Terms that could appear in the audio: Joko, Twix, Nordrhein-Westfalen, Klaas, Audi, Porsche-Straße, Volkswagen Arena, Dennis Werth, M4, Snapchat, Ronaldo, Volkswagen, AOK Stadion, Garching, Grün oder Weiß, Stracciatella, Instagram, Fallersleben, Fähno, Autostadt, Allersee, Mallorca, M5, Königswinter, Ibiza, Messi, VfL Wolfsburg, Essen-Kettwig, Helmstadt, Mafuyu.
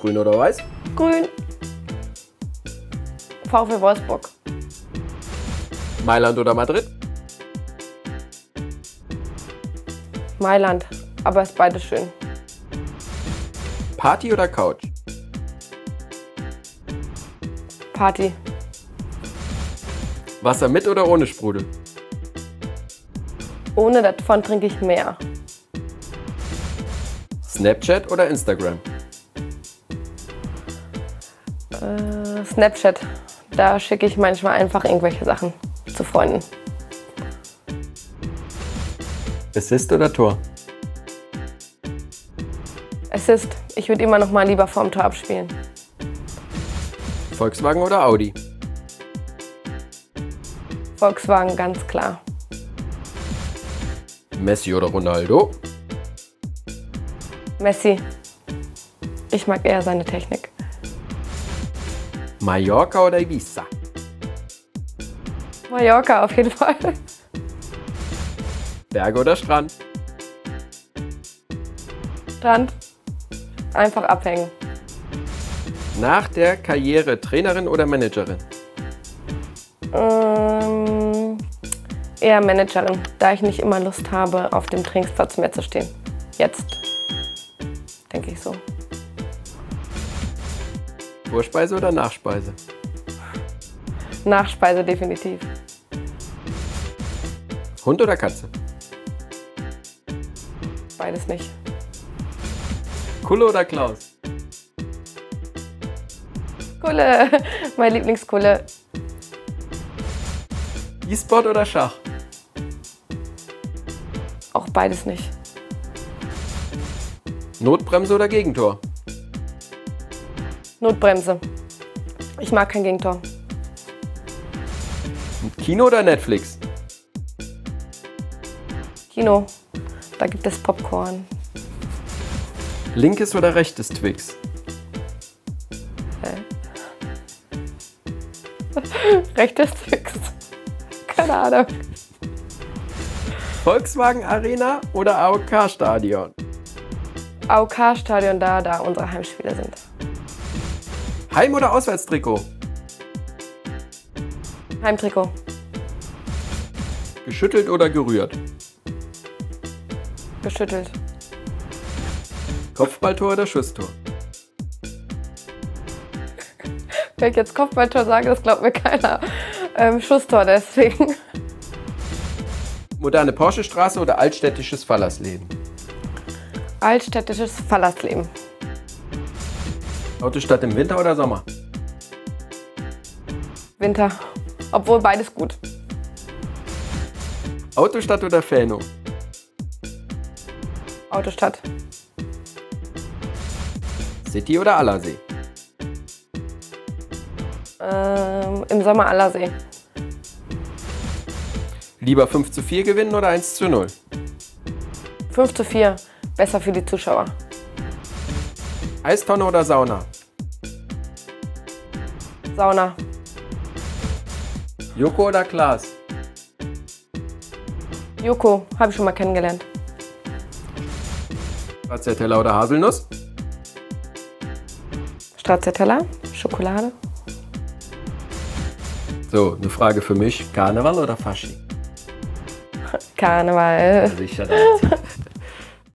Grün oder weiß? Grün. VfL Wolfsburg. Mailand oder Madrid? Mailand, aber ist beides schön. Party oder Couch? Party. Wasser mit oder ohne Sprudel? Ohne, davon trinke ich mehr. Snapchat oder Instagram? Snapchat. Da schicke ich manchmal einfach irgendwelche Sachen zu Freunden. Assist oder Tor? Assist. Ich würde immer noch mal lieber vorm Tor abspielen. Volkswagen oder Audi? Volkswagen, ganz klar. Messi oder Ronaldo? Messi. Ich mag eher seine Technik. Mallorca oder Ibiza? Mallorca auf jeden Fall. Berge oder Strand? Strand. Einfach abhängen. Nach der Karriere Trainerin oder Managerin? Eher Managerin, da ich nicht immer Lust habe, auf dem Trainingsplatz mehr zu stehen. Jetzt. Denke ich so. Vorspeise oder Nachspeise? Nachspeise definitiv. Hund oder Katze? Beides nicht. Kulle oder Klaus? Kulle, meine Lieblingskulle. E-Sport oder Schach? Auch beides nicht. Notbremse oder Gegentor? Notbremse. Ich mag kein Gegentor. Kino oder Netflix? Kino. Da gibt es Popcorn. Linkes oder rechtes Twix? Rechtes Twix. Keine Ahnung. Volkswagen Arena oder AOK Stadion? AOK Stadion, da unsere Heimspiele sind. Heim- oder Auswärtstrikot? Heimtrikot. Geschüttelt oder gerührt? Geschüttelt. Kopfballtor oder Schusstor? Wenn ich jetzt Kopfballtor sage, das glaubt mir keiner. Schusstor deswegen. Moderne Porsche-Straße oder altstädtisches Fallersleben? Altstädtisches Fallersleben. Autostadt im Winter oder Sommer? Winter. Obwohl beides gut. Autostadt oder Fähno? Autostadt. City oder Allersee? Im Sommer Allersee. Lieber 5:4 gewinnen oder 1:0? 5:4. Besser für die Zuschauer. Eistonne oder Sauna? Sauna. Joko oder Klaas? Joko, habe ich schon mal kennengelernt. Stracciatella oder Haselnuss? Stracciatella, Schokolade. So, eine Frage für mich. Karneval oder Fasching? Karneval. Also ich hatte